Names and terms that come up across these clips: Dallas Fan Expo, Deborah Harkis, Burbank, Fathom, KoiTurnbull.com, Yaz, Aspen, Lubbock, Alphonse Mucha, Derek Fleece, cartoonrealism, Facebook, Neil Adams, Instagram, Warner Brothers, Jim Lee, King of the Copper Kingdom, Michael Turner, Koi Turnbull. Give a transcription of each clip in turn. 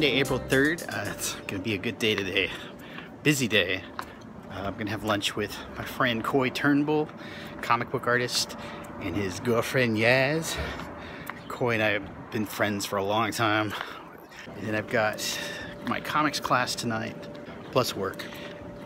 Monday, April 3rd. It's gonna be a good day today. Busy day. I'm gonna have lunch with my friend Koi Turnbull, comic book artist, and his girlfriend Yaz. Koi and I have been friends for a long time. And then I've got my comics class tonight, plus work.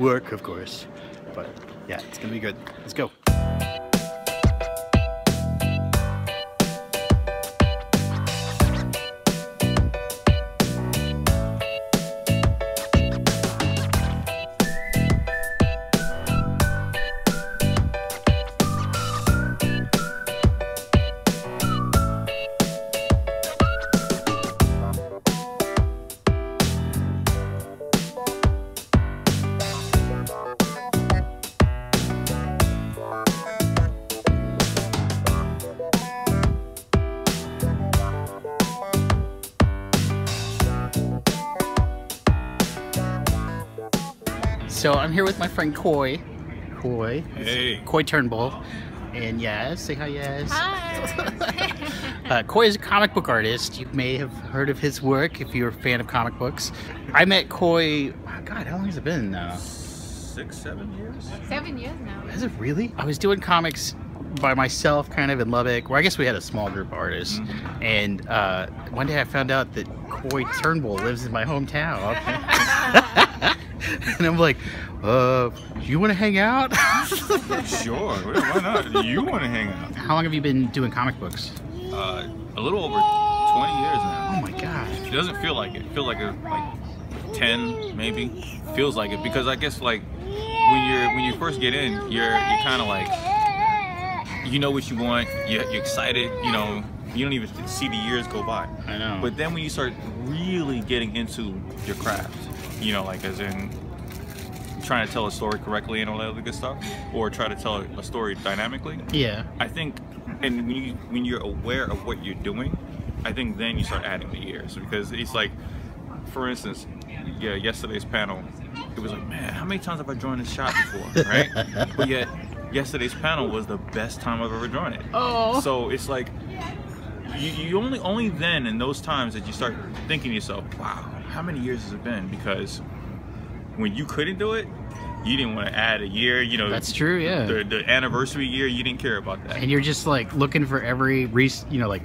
Work, of course. But yeah, it's gonna be good. Let's go. So I'm here with my friend Koi. Koi. Hey. Koi Turnbull. And Yaz. Say hi, Yaz. Hi. Koi is a comic book artist. You may have heard of his work if you're a fan of comic books. I met Koi, oh God, how long has it been now? 6, 7 years? 7 years now. Is it really? I was doing comics by myself kind of in Lubbock, where I guess we had a small group of artists. Mm-hmm. And one day I found out that Koi Turnbull lives in my hometown. And I'm like, you want to hang out? Sure, why not? You want to hang out. How long have you been doing comic books? A little over 20 years now. Oh my God. It doesn't feel like it. It feels like, like 10, maybe. Feels like it, because I guess like when you first get in, you're kind of like, you know what you want, you're excited, you know. You don't even see the years go by. I know. But then when you start really getting into your craft, you know, like as in trying to tell a story correctly and all that other good stuff, or try to tell a story dynamically. Yeah. I think, and when you're aware of what you're doing, I think then you start adding the years, because it's like, for instance, yeah, yesterday's panel, it was like, man, how many times have I joined this shop before, right? But yet, yesterday's panel was the best time I've ever joined it. Oh. So it's like, you only then in those times that you start thinking to yourself, wow, how many years has it been? Because when you couldn't do it, you didn't want to add a year, you know. That's true, yeah. The anniversary year, you didn't care about that. And you're just like looking for every, you know, like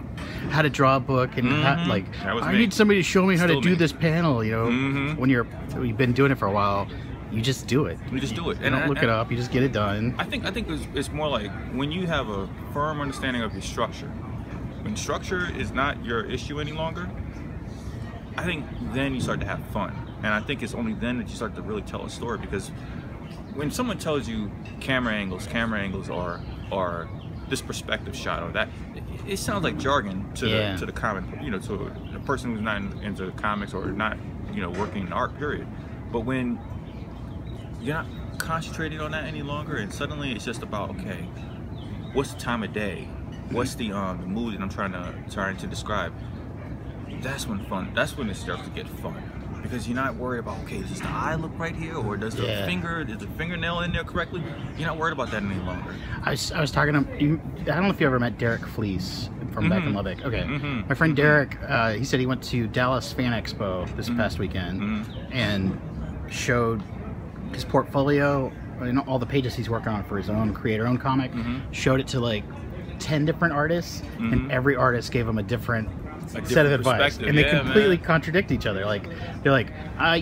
how to draw a book and how, like, I need somebody to show me how to do this panel, you know. When you've been doing it for a while, you just do it. You just do it. You don't look it up, you just get it done. I think it's more like when you have a firm understanding of your structure, when structure is not your issue any longer, I think then you start to have fun. And I think it's only then that you start to really tell a story, because when someone tells you camera angles or this perspective shot or that, it sounds like jargon to, yeah, to the common, you know, to a person who's not into comics or not, you know, working in art, period. But when you're not concentrating on that any longer, and suddenly it's just about, okay, what's the time of day? What's the mood that I'm trying to describe? That's when fun. That's when it starts to get fun, because you're not worried about, okay, does the eye look right here, or does the finger, is the fingernail in there correctly? You're not worried about that any longer. I was talking to you, I don't know if you ever met Derek Fleece from back in Lubbock. Okay, my friend Derek, he said he went to Dallas Fan Expo this past weekend and showed his portfolio and all the pages he's working on for his own creator-owned comic. Showed it to like 10 different artists, and every artist gave him a different set of advice, and they completely contradict each other. Like they're like,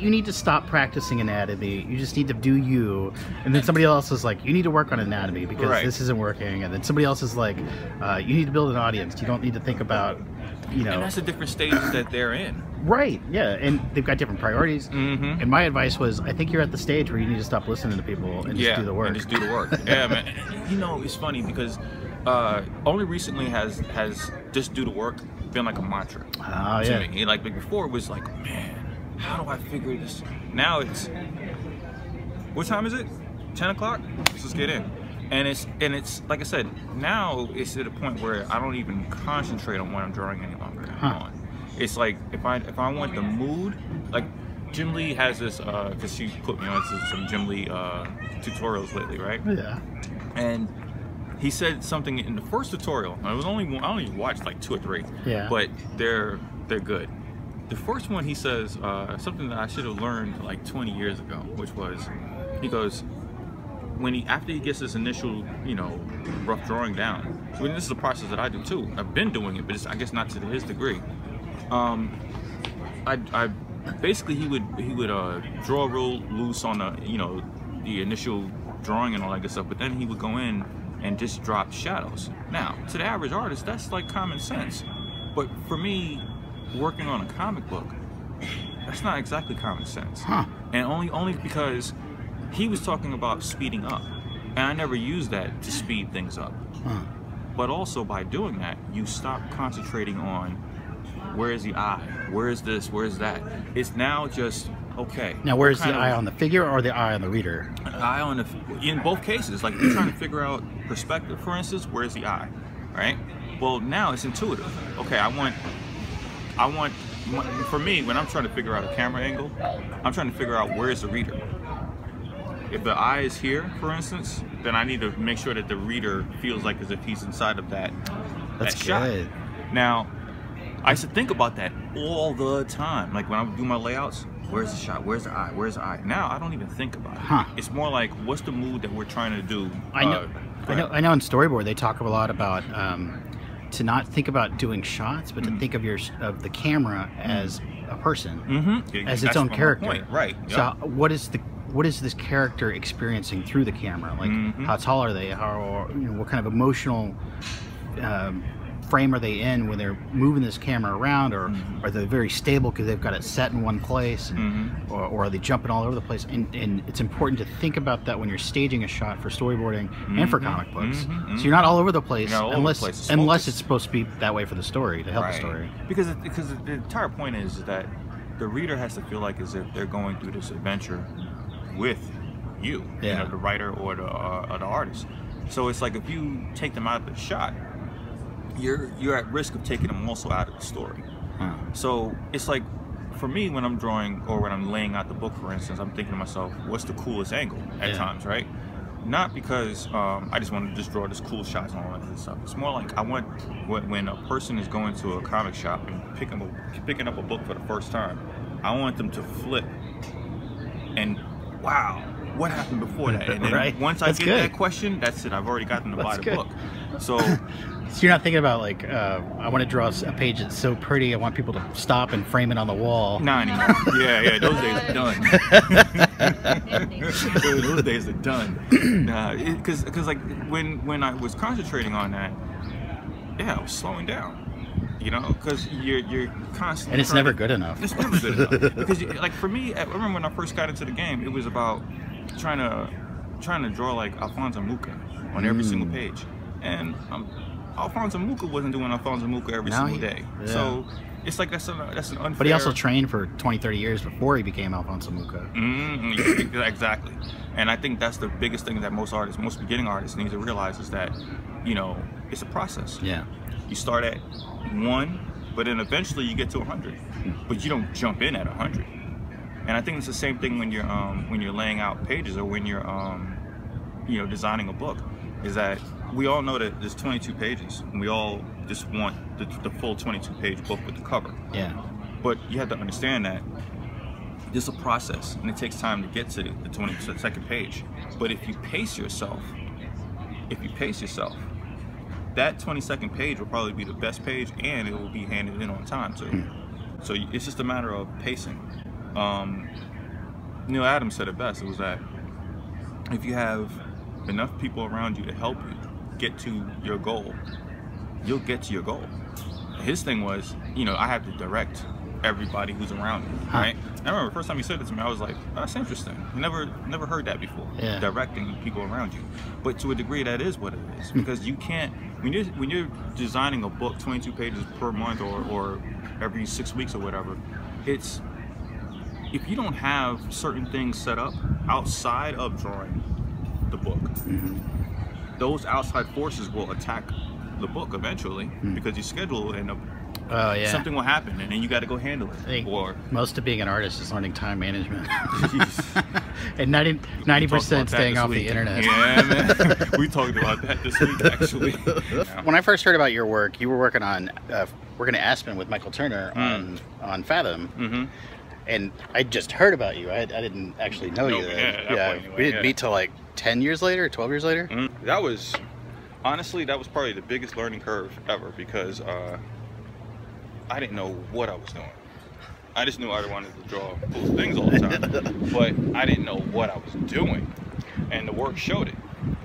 you need to stop practicing anatomy, you just need to do you. And then somebody else is like, you need to work on anatomy because this isn't working. And then somebody else is like, you need to build an audience, you don't need to think about, you know. And that's the different stages that they're in. Right, yeah, and they've got different priorities. And my advice was, I think you're at the stage where you need to stop listening to people and just do the work. And just do the work. Yeah, man. You know, it's funny because only recently has just do the work been like a mantra to me. Like before, it was like, man, how do I figure this? Now it's, what time is it? 10 o'clock. Let's just get in. And it's like I said, now it's at a point where I don't even concentrate on what I'm drawing any longer. It's like if I want the mood, like Jim Lee has this because she put me on some Jim Lee tutorials lately, right? Yeah. And he said something in the first tutorial. I only watched like 2 or 3. Yeah. But they're good. The first one, he says something that I should have learned like 20 years ago, which was, he goes, after he gets his initial, you know, rough drawing down, I mean, this is a process that I do too. I've been doing it, but it's, I guess not to his degree. I basically he would draw real loose on the, you know, the initial drawing and all that good stuff, but then he would go in and just drop shadows. Now, to the average artist, that's like common sense, but for me, working on a comic book, that's not exactly common sense. Huh. And only because he was talking about speeding up, and I never used that to speed things up. Huh. But also by doing that, you stop concentrating on where is the eye, where is this, where is that. It's now just, okay. Now where's the eye on the figure or the eye on the reader? Eye on the, in both cases, like if you're trying to figure out perspective, for instance, where's the eye, right? Well, now it's intuitive. Okay, I want, for me, when I'm trying to figure out a camera angle, I'm trying to figure out where's the reader. If the eye is here, for instance, then I need to make sure that the reader feels like as if he's inside of that, that shot. Now, I used to think about that all the time. Like when I would do my layouts, where's the shot? Where's the eye? Where's the eye? Now, I don't even think about it. Huh. It's more like, what's the mood that we're trying to do? I know in storyboard, they talk a lot about, to not think about doing shots, but to think of the camera as a person, as its own character. Right. Yep. So what is this character experiencing through the camera? Like how tall are they? How, you know, what kind of emotional frame are they in when they're moving this camera around, or are they very stable because they've got it set in one place, and, or are they jumping all over the place? And it's important to think about that when you're staging a shot for storyboarding and for comic books. So you're not all over the place unless it's supposed to be that way for the story, to help the story. Because the entire point is that the reader has to feel like as if they're going through this adventure with you, you know, the writer or the artist. So it's like if you take them out of the shot, you're at risk of taking them also out of the story. So it's like, for me, when I'm drawing or when I'm laying out the book, for instance, I'm thinking to myself, what's the coolest angle at times, right? Not because I just want to just draw this cool shots and all that good stuff. It's more like I want, when a person is going to a comic shop and picking up a book for the first time, I want them to flip and, wow, what happened before that? And then once I get that question, that's it. I've already gotten to buy the book. So... So you're not thinking about, like, I want to draw a page that's so pretty, I want people to stop and frame it on the wall. Not anymore. Yeah, those days are done. Those days are done. Nah, because like, when I was concentrating on that, I was slowing down. You know, because you're constantly... And it's never good enough. It's never good enough. Because, like, for me, I remember when I first got into the game, it was about trying to draw, like, Alphonse Mucha on every single page. And Alphonse Mucha wasn't doing Alphonse Mucha every single day. So it's like that's an unfair... But he also trained for 20, 30 years before he became Alphonse Mucha. Exactly. And I think that's the biggest thing that most artists, most beginning artists need to realize is that, you know, it's a process. Yeah. You start at 1, but then eventually you get to 100. But you don't jump in at 100. And I think it's the same thing when you're laying out pages or when you're, you know, designing a book, is that we all know that there's 22 pages, and we all just want the full 22-page book with the cover. Yeah. But you have to understand that it's a process, and it takes time to get to the 22nd page. But if you pace yourself, that 22nd page will probably be the best page, and it will be handed in on time too. So it's just a matter of pacing. Neil Adams said it best. It was that if you have enough people around you to help you get to your goal, you'll get to your goal. His thing was, you know, I have to direct everybody who's around me, right? I remember the first time he said it to me, I was like, oh, that's interesting. Never heard that before, directing people around you. But to a degree, that is what it is, because you can't, when you're designing a book 22 pages per month or every 6 weeks or whatever, it's, if you don't have certain things set up outside of drawing the book, those outside forces will attack the book eventually, because your schedule and something will happen, and then you got to go handle it. Or most of being an artist is learning time management, and 90% staying off the internet. Yeah, man, we talked about that this week actually. When I first heard about your work, you were working on we're going to Aspen with Michael Turner on Fathom. Mm-hmm. And I just heard about you. I didn't actually know you. We didn't meet till like 10 years later, 12 years later. Mm-hmm. That was, honestly, that was probably the biggest learning curve ever, because I didn't know what I was doing. I just knew I wanted to draw cool things all the time, but I didn't know what I was doing, and the work showed it.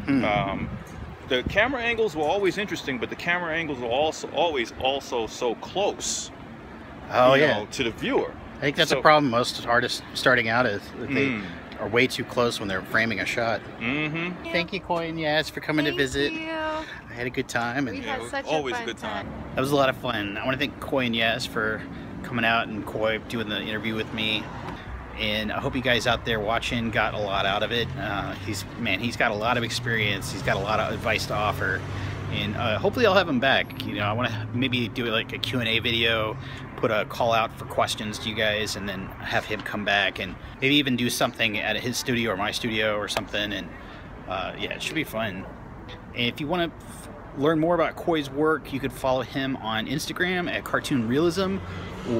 Hmm. The camera angles were always interesting, but the camera angles were also always so close. Oh yeah, to the viewer. I think that's a problem most artists starting out is that they are way too close when they're framing a shot. Mm-hmm. Thank you, Koi and Yaz, for coming to visit. Thank you. I had a good time, and it was always a good time. That was a lot of fun. I want to thank Koi and Yaz for coming out, and Koi doing the interview with me. And I hope you guys out there watching got a lot out of it. He's got a lot of experience. He's got a lot of advice to offer, and hopefully I'll have him back. You know, I want to maybe do like a Q&A video, put a call out for questions to you guys, and then have him come back and maybe even do something at his studio or my studio or something. And yeah, it should be fun. And if you want to learn more about Koi's work, you could follow him on Instagram at cartoonrealism,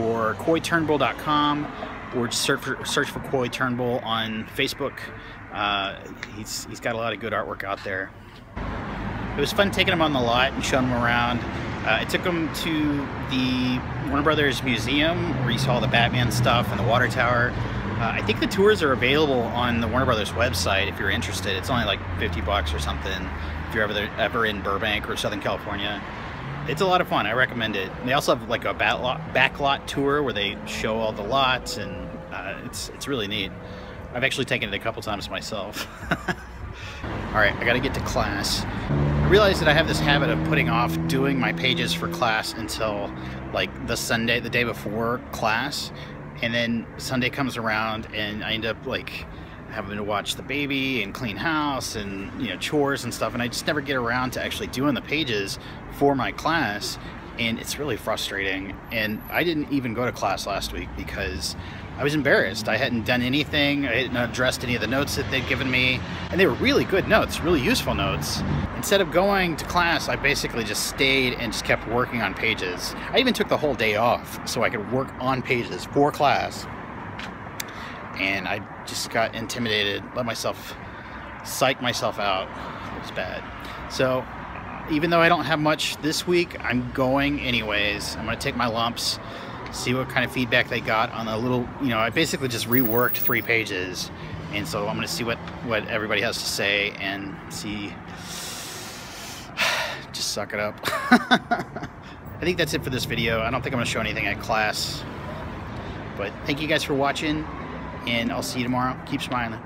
or KoiTurnbull.com, or search for Koi Turnbull on Facebook. He's got a lot of good artwork out there. It was fun taking him on the lot and showing him around. I took him to the Warner Brothers Museum, where he saw the Batman stuff and the water tower. I think the tours are available on the Warner Brothers website if you're interested. It's only like $50 or something if you're ever in Burbank or Southern California. It's a lot of fun. I recommend it. They also have like a backlot tour where they show all the lots, and it's really neat. I've actually taken it a couple times myself. All right, I gotta get to class. I realized that I have this habit of putting off doing my pages for class until like the Sunday, the day before class, and then Sunday comes around and I end up like having to watch the baby and clean house and, you know, chores and stuff, and I just never get around to actually doing the pages for my class, and it's really frustrating. And I didn't even go to class last week because I was embarrassed. I hadn't done anything. I hadn't addressed any of the notes that they'd given me, and they were really good notes, really useful notes. Instead of going to class, I basically just stayed and just kept working on pages. I even took the whole day off so I could work on pages for class, and I just got intimidated, let myself psych myself out. It was bad. So even though I don't have much this week, I'm going anyways. I'm gonna take my lumps, see what kind of feedback they got on a little, you know, I basically just reworked 3 pages, and so I'm gonna see what everybody has to say and see, just suck it up. I think that's it for this video. I don't think I'm gonna show anything at class, but thank you guys for watching, and I'll see you tomorrow. Keep smiling.